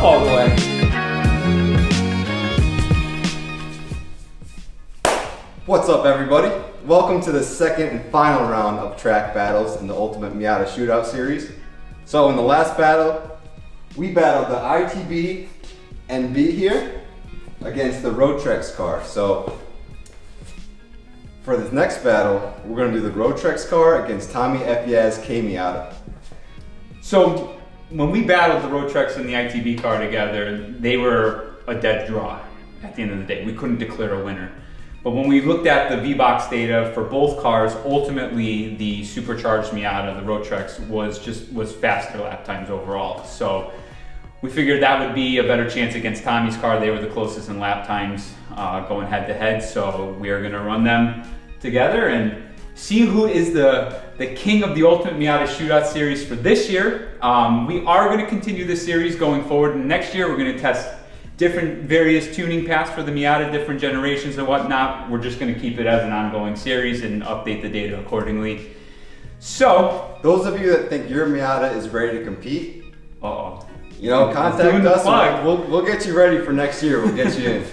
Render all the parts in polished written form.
up all the way. What's up, everybody? Welcome to the second and final round of track battles in the Ultimate Miata Shootout Series. So in the last battle, we battled the ITB NB here against the Rotrex car. So for this next battle, we're gonna do the Rotrex car against TommyFyeah's Miata. So when we battled the Rotrex and the ITB car together, they were a dead draw at the end of the day. We couldn't declare a winner. But when we looked at the V-box data for both cars, ultimately the supercharged Miata, the Rotrex, was faster lap times overall. So we figured that would be a better chance against Tommy's car. They were the closest in lap times going head to head. So we are gonna run them together and see who is the king of the Ultimate Miata Shootout Series for this year. We are gonna continue this series going forward. Next year, we're gonna test different various tuning paths for the Miata, different generations and whatnot. We're just gonna keep it as an ongoing series and update the data accordingly. So, those of you that think your Miata is ready to compete, you know, contact us, and we'll get you ready for next year, we'll get you in.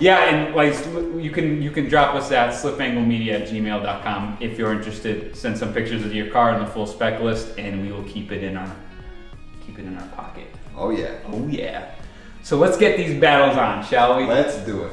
Yeah, and like you can drop us at slipanglemedia@gmail.com if you're interested. Send some pictures of your car and the full spec list and we will keep it in our pocket. Oh yeah. Oh yeah. So let's get these battles on, shall we? Let's do it.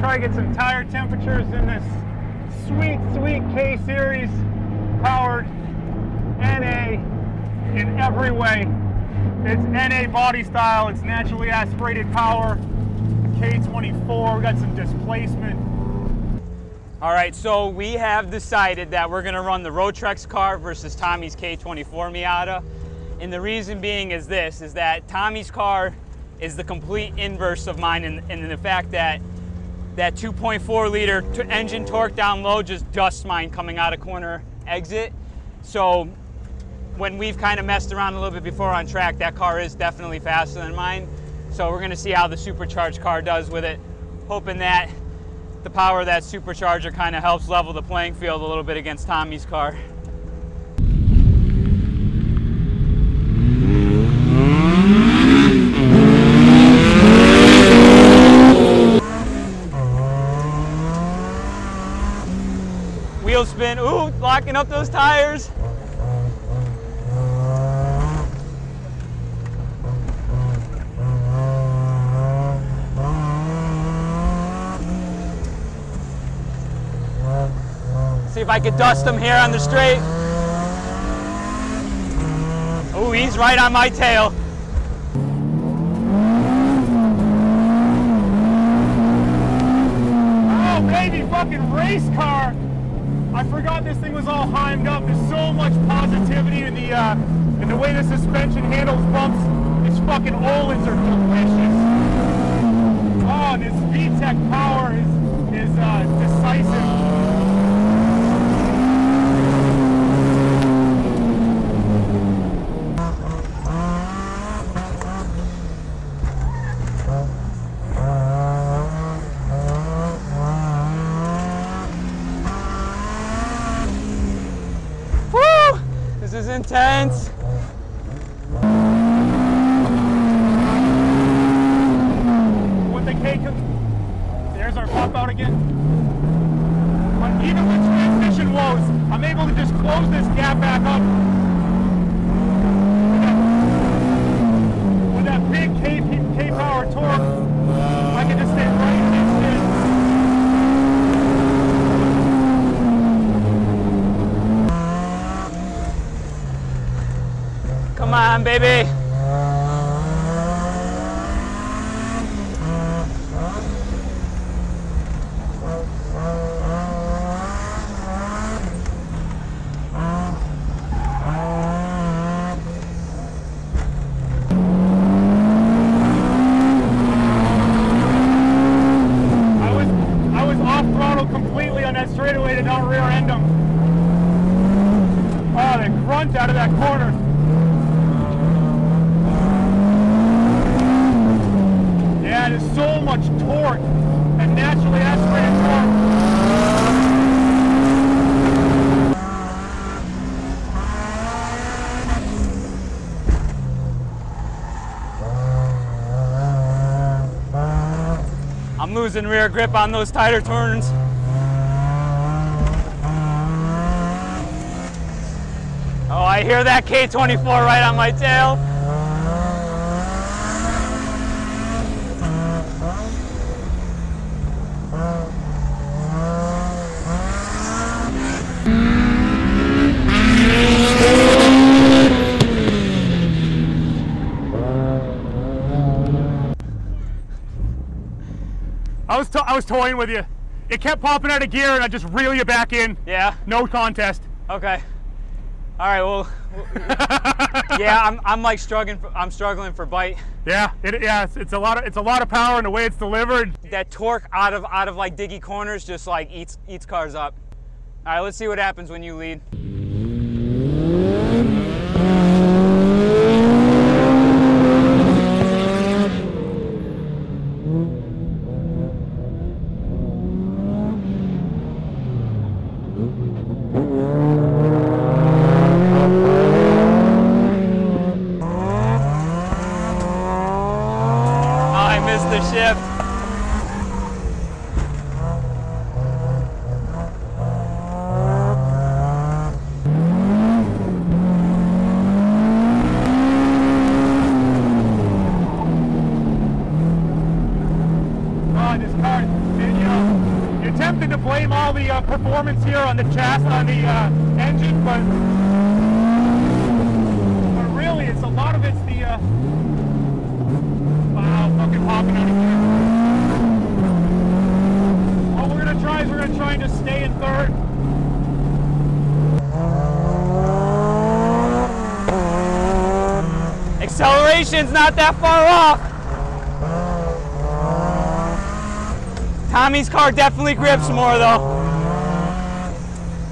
Try to get some tire temperatures in this sweet, sweet K-series powered NA in every way. It's NA body style, it's naturally aspirated power, K24, we got some displacement. All right, so we have decided that we're gonna run the Rotrex car versus Tommy's K24 Miata. And the reason being is this, is that Tommy's car is the complete inverse of mine in the fact that that 2.4 liter engine torque down low just dusts mine coming out of corner exit. So when we've kind of messed around a little bit before on track, that car is definitely faster than mine. So we're gonna see how the supercharged car does with it, hoping that the power of that supercharger kind of helps level the playing field a little bit against Tommy's car. Spin. Ooh, locking up those tires. See if I could dust him here on the straight. Ooh, he's right on my tail. Oh, baby, fucking race car. I forgot this thing was all hemmed up. There's so much positivity in the way the suspension handles bumps. These fucking Ohlins are delicious. Oh, this VTEC power is decisive. This is intense. With the K, there's our pop out again. But even with transmission woes, I'm able to just close this gap back up. With that big K power torque, I can just stay right in this shit. Come on, baby. And rear grip on those tighter turns. Oh, I hear that K24 right on my tail. I was toying with you. It kept popping out of gear and I just reel you back in. Yeah. No contest. Okay. All right, well, yeah, I'm like struggling for, I'm struggling for bite. Yeah, it's a lot of power and the way it's delivered. That torque out of like diggy corners just like eats cars up. All right, let's see what happens when you lead. Not that far off. Tommy's car definitely grips more though.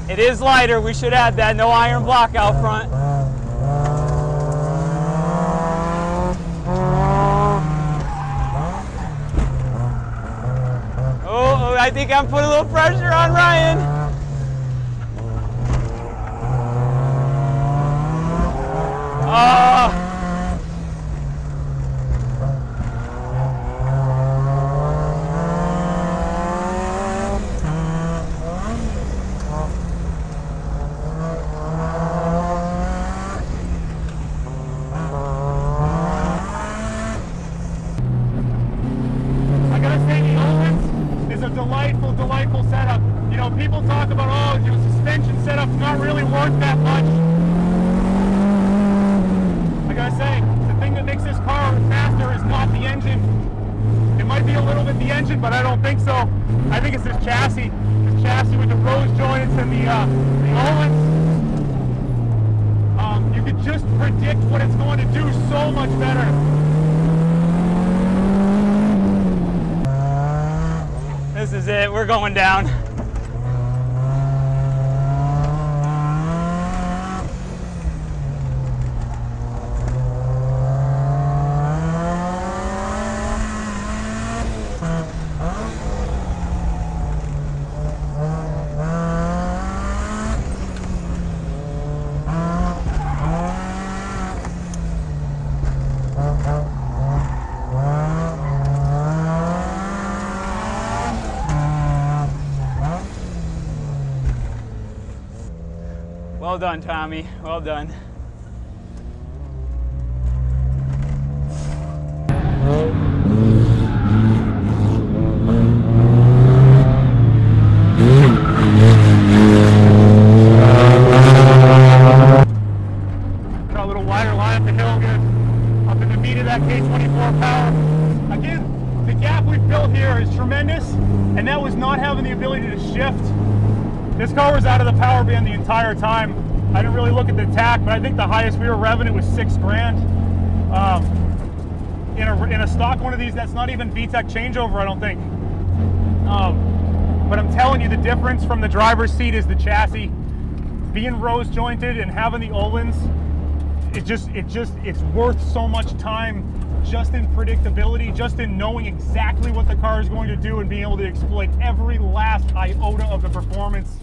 It is lighter, we should add that. No iron block out front. Oh, I think I'm putting a little pressure on Ryan. Well done, Tommy. Well done. Got a little wider line. the hill, good. Up in the meat of that K24 power. Again, the gap we've built here is tremendous, and that was not having the ability to shift. This car was out of the power band the entire time. I didn't really look at the tack, but I think the highest we were revving it was $6,000. In a stock one of these, that's not even VTEC changeover, I don't think. But I'm telling you, the difference from the driver's seat is the chassis. Being rose jointed and having the Ohlins, it's worth so much time just in predictability, just in knowing exactly what the car is going to do and being able to exploit every last iota of the performance.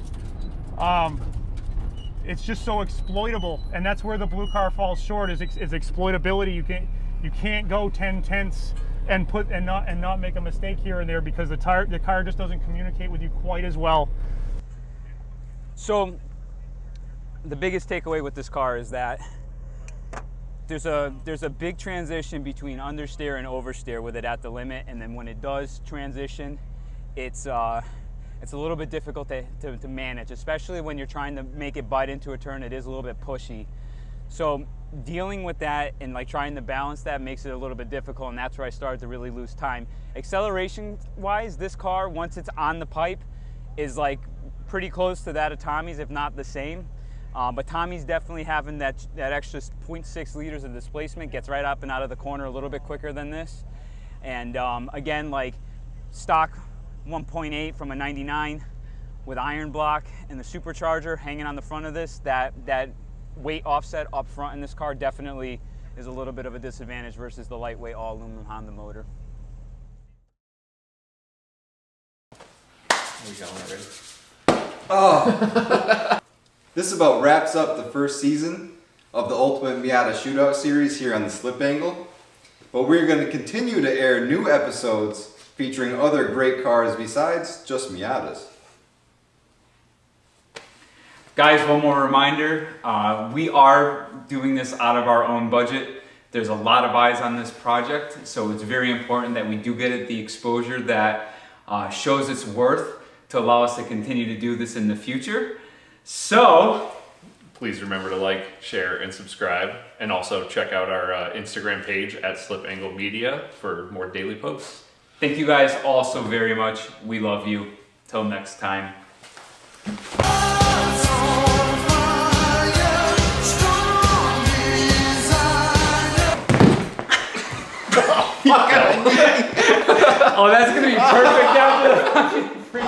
It's just so exploitable, and that's where the blue car falls short is exploitability. You can't go 10 tenths and not make a mistake here and there, because the car just doesn't communicate with you quite as well. So the biggest takeaway with this car is that there's a big transition between understeer and oversteer with it at the limit, and then when it does transition, it's a little bit difficult to manage, especially when you're trying to make it bite into a turn. It is a little bit pushy. So dealing with that and like trying to balance that makes it a little bit difficult, and that's where I started to really lose time. Acceleration-wise, this car, once it's on the pipe, is like pretty close to that of Tommy's, if not the same. But Tommy's definitely having that extra 0.6 liters of displacement, gets right up and out of the corner a little bit quicker than this. And again, like stock 1.8 from a 99 with iron block and the supercharger hanging on the front of this, that weight offset up front in this car definitely is a little bit of a disadvantage versus the lightweight all aluminum Honda motor. There we go, already. Oh! This about wraps up the first season of the Ultimate Miata Shootout series here on the Slip Angle, but we're going to continue to air new episodes featuring other great cars besides just Miatas. Guys, one more reminder, we are doing this out of our own budget. There's a lot of eyes on this project, so it's very important that we do get it the exposure that shows its worth to allow us to continue to do this in the future. So please remember to like, share, and subscribe, and also check out our Instagram page at SlipAngleMedia for more daily posts. Thank you guys all so very much. We love you. Till next time. Oh, that's gonna be perfect after the fucking freak.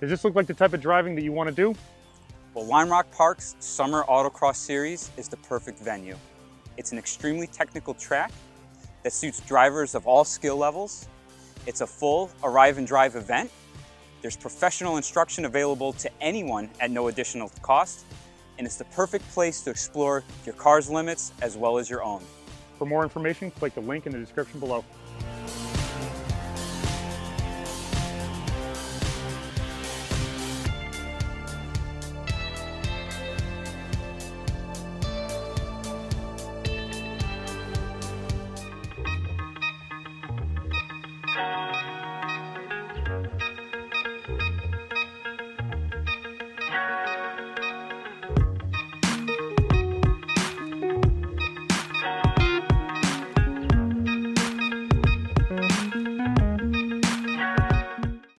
Does this look like the type of driving that you want to do? Well, Lime Rock Park's Summer Autocross Series is the perfect venue. It's an extremely technical track that suits drivers of all skill levels. It's a full arrive and drive event. There's professional instruction available to anyone at no additional cost, and it's the perfect place to explore your car's limits as well as your own. For more information, click the link in the description below.